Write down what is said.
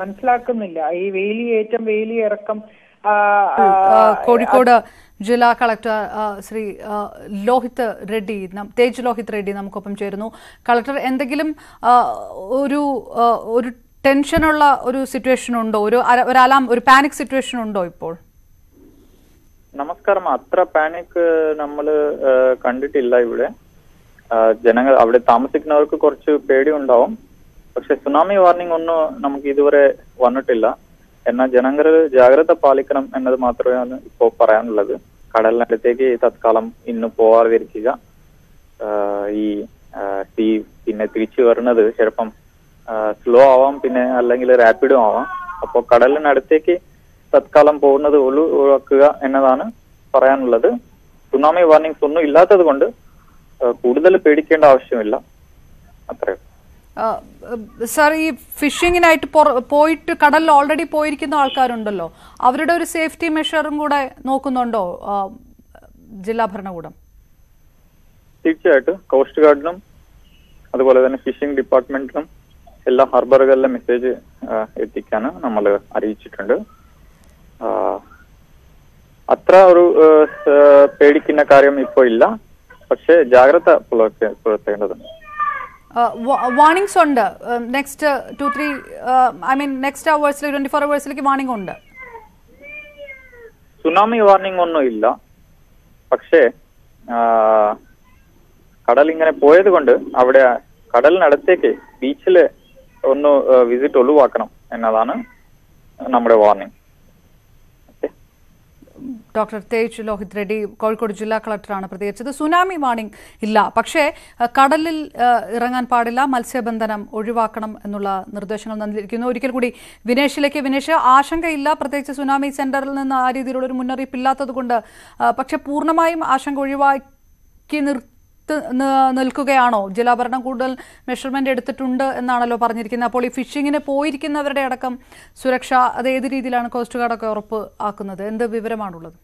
മനസ്സിലാക്കുന്നില്ല. ഈ വേലിയേറ്റം വേലിയിറക്കം. കോഴിക്കോട് ജില്ലാ കളക്ടർ ശ്രീ ലോഹിത് റെഡ്ഡി, തേജ് ലോഹിത് റെഡ്ഡി നമുക്കൊപ്പം ചേരുന്നു. കളക്ടർ, എന്തെങ്കിലും ഒരു ടെൻഷനുള്ള ഒരു സിറ്റുവേഷൻ ഉണ്ടോ? ഒരു പാനിക് സിറ്റുവേഷൻ ഉണ്ടോ ഇപ്പോൾ? നമസ്കാരം. അത്ര പാനിക് നമ്മൾ കണ്ടിട്ടില്ല. ഇവിടെ ജനങ്ങൾ, അവിടെ താമസിക്കുന്നവർക്ക് കുറച്ച് പേടിയുണ്ടാവും. പക്ഷെ സുനാമി വാർണിംഗ് ഒന്നും നമുക്ക് ഇതുവരെ വന്നിട്ടില്ല. എന്നാൽ ജനങ്ങൾ ജാഗ്രത പാലിക്കണം എന്നത് മാത്രമേ ഇപ്പോൾ പറയാനുള്ളത്. കടലിനടുത്തേക്ക് തത്കാലം ഇന്ന് പോവാതിരിക്കുക. ഈ തീ പിന്നെ തിരിച്ചു വരുന്നത് ചിലപ്പം സ്ലോ ആവാം, പിന്നെ അല്ലെങ്കിൽ റാപ്പിഡും ആവാം. അപ്പോൾ കടലിനടുത്തേക്ക് തത്കാലം പോകുന്നത് ഒഴിവാക്കുക എന്നതാണ് പറയാനുള്ളത്. സുനാമി വാർണിംഗ്സ് ഒന്നും ഇല്ലാത്തത് കൊണ്ട് കൂടുതൽ പേടിക്കേണ്ട ആവശ്യമില്ല. അത്രയും. സാർ, ഈ ഫിഷിങ്ങിനായിട്ട് പോയിട്ട് കടലിൽ ഓൾറെഡി പോയിരിക്കുന്ന ആൾക്കാരുണ്ടല്ലോ, അവരുടെ ഒരു സേഫ്റ്റി മെഷറും കൂടെ നോക്കുന്നുണ്ടോ ജില്ലാ ഭരണകൂടം? തീർച്ചയായിട്ടും കോസ്റ്റ് ഗാർഡിനും അതുപോലെ തന്നെ ഫിഷിംഗ് ഡിപ്പാർട്ട്മെന്റിനും എല്ലാ ഹാർബറുകളിലെ മെസ്സേജ് എത്തിക്കാൻ നമ്മൾ അറിയിച്ചിട്ടുണ്ട്. അത്ര ഒരു പേടിക്കുന്ന കാര്യം ഇപ്പോൾ ഇല്ല. പക്ഷേ ജാഗ്രത പുലർത്തേണ്ടതുണ്ട്. വാർണിംഗ്സ് ഉണ്ട്. നെക്സ്റ്റ് 2-3 നെക്സ്റ്റ് അവേഴ്സിലേക്ക്, 24 അവേഴ്സിലേക്ക് വാർണിംഗ് ഉണ്ട്. സുനാമി വാർണിംഗ് ഒന്നും ഇല്ല. പക്ഷേ കടൽ ഇങ്ങനെ പോയത് കൊണ്ട് അവിടെ കടലിനടുത്തേക്ക് ബീച്ചിൽ ഒന്ന് വിസിറ്റ് ഒഴിവാക്കണം എന്നതാണ് നമ്മുടെ വാർണിംഗ്. ഡോക്ടർ തേജ് ലോഹിത് റെഡ്ഡി, കോഴിക്കോട് ജില്ലാ കളക്ടറാണ് പ്രതികരിച്ചത്. സുനാമി വാർണിംഗ് ഇല്ല, പക്ഷേ കടലിൽ ഇറങ്ങാൻ പാടില്ല, മത്സ്യബന്ധനം ഒഴിവാക്കണം എന്നുള്ള നിർദ്ദേശങ്ങൾ നൽകിയിരിക്കുന്നു. ഒരിക്കൽ കൂടി വിനേഷിലേക്ക്. വിനേഷ്, ആശങ്കയില്ല, പ്രത്യേകിച്ച് സുനാമി സെന്ററിൽ നിന്ന് ആ രീതിയിലുള്ളൊരു മുന്നറിയിപ്പ് ഇല്ലാത്തത് കൊണ്ട്. പക്ഷെ പൂർണ്ണമായും ആശങ്ക ഒഴിവാക്കി നിൽക്കുകയാണോ? ജില്ലാ ഭരണം കൂടുതൽ മെഷർമെന്റ് എടുത്തിട്ടുണ്ട് എന്നാണല്ലോ പറഞ്ഞിരിക്കുന്നത്. അപ്പോൾ ഈ ഫിഷിങ്ങിന് പോയിരിക്കുന്നവരുടെ അടക്കം സുരക്ഷ അത് ഏത് രീതിയിലാണ് കോസ്റ്റ് ഗാർഡൊക്കെ ഉറപ്പ് ആക്കുന്നത്? എന്ത് വിവരമാണുള്ളത്?